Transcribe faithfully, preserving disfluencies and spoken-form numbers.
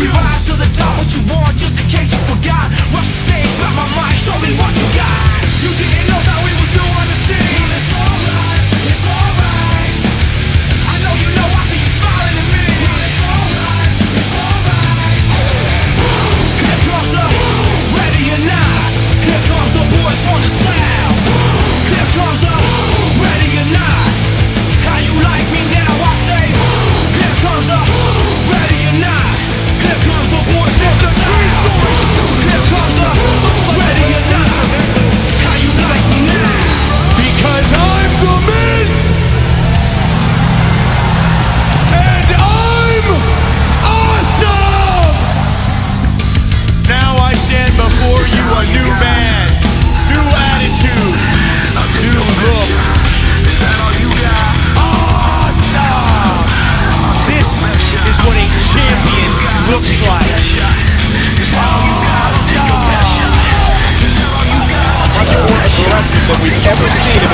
We rise to the top, what you want, just in case you forgot. Rush the stage, grab my mic, show me what you got. You didn't know that we was new on the scene. Well, it's alright, it's alright. I know you know, I see you smiling at me. Well, it's alright, it's alright. Here comes the, ready or not. Here comes the boys from the south. Here comes the, ready or not. How you like me now, I say. Here comes the, ready or not. Here comes the boys from the south. Here comes the, ready or not. How you like me now? Because I'm the Miz, and I'm awesome. Now I stand before you a new man, new attitude, new look. Is that all you got? Awesome. This is what a champion looks like. Awesome. Probably more aggressive than we've ever seen him.